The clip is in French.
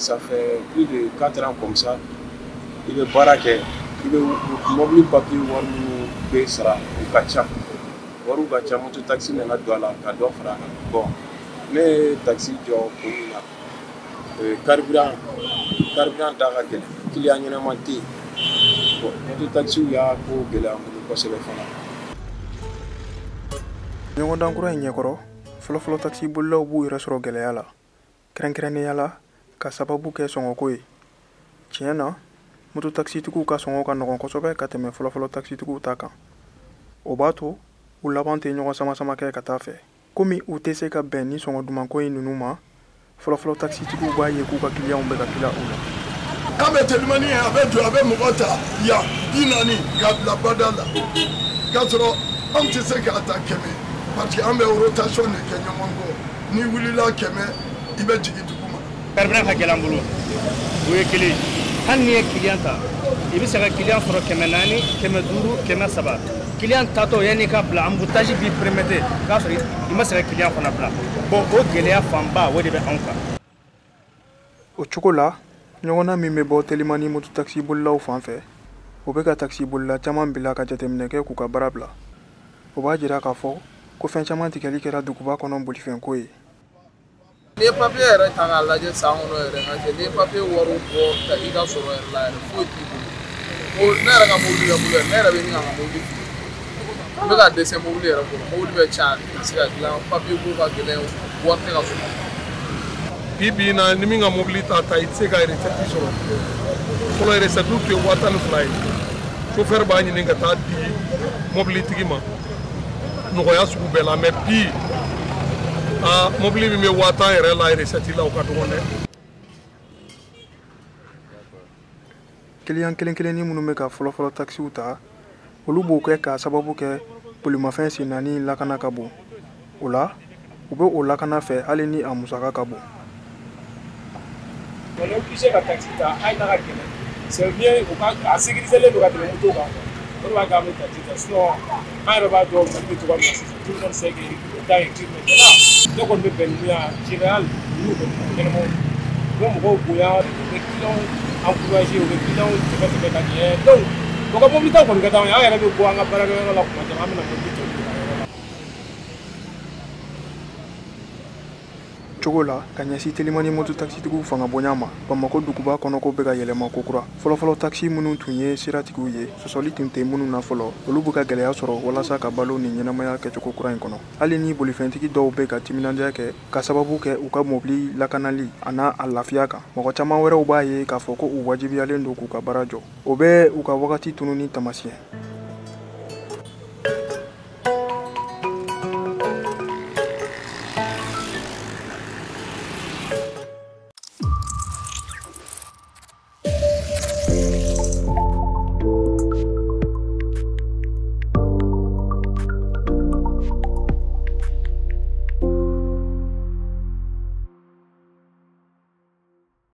Ça fait plus de 4 ans comme ça. Il est baraqué. Il est mobile papier où il sera au Kacha. Ou Kacha, mon taxi n'est pas dans la cadeau. Bon, mais taxi, j'ai un carburant. Carburant d'Arakel. Il y a un manté. Bon, mon taxi, il y a un peu de la monoposte. Il y a un peu de temps. Floflo taxi, boulot, où il reste au Galéala. Crancraniala. Kasababu ke songo koy tiena moto taxi tuku ka songo ka ngon kosobe ka teme folofolo taxi tuku taka obato ulabante nyo sama sama ke katafe komi utese ka beni songo dumanko inunuma folofolo taxi tuku ba yeku ka kilia ombe ka kila ola kame Telimani avec mugota ya dinani ya la badala katro amtese ka atakeme parce que ambe rotation ne kenyo mongo ni wulila keme ibe jigi carburant qui est l'ambulance, oui qu'il est. Quand il y a clienta, il veut savoir client sur quel menani, quel maduro, quel masaba. Client tato y a ni câble, ambutage bi prémédé. Car il m'a savoir client qu'on a plat. Bon, au galéa famba, ouais des banques. Au chocolat, nous on a mis mes bottes Telimani moto taxi bolla au fanfare. Au bec à taxi bolla, chaman bila kajatemneke kuka barabla. Au bas jira kafo, kofin chaman tikali kera dukuba konon bolifin koi. Les papiers sont à la tête, les papiers sont à la tête, les papiers sont à la tête, les papiers sont à la tête. Ah, mon blé, mais Wata est là, il est sorti là au Cameroun. Quelqu'un ni mon mec a fallu taxi ou ta. Au lieu de faire ça, babouke, pour lui m'affaire c'est nani la cana kabo. Ola, ou bien ola cana fait aller ni à Musaka kabo. On est obligé de taxi ta, aïe n'arrête pas. C'est bien, on va sécuriser les droits de l'auto. On va garder taxi ta, sinon un repas doit être tout le monde sécurisé, tout le monde sécurisé. Donc on peut venir en général, nous, on peut encourager les clients qui peuvent se mettre à dire. Donc, on peut mobiliser comme ça, on a un peu de bois, on a un peu de bois, on a un peu de bois. Chocolat, quand il y a Telimani moto taxi, tu fais un bonheur. Bamako Dukuba, Konoko Bega Yelema Kokura. Folofolo taxi, Mounou Tunye, Siratikouye, Sosoli Tinté Mounou Nafolo, Olubuka Galea Soro, Walasa Kabalo, Ninamaya Ketokura Inkono. Aleni Bolifentiki Do Bega Timinanjake, Kasababuke, Uka Mobli, Lakanali, Ana Alafiaka, Mokachama Wera Obaye, Kafoko, Uwajibi Alendo Kuka Barajo. Obe Uka Wakati Tununi Tamasien.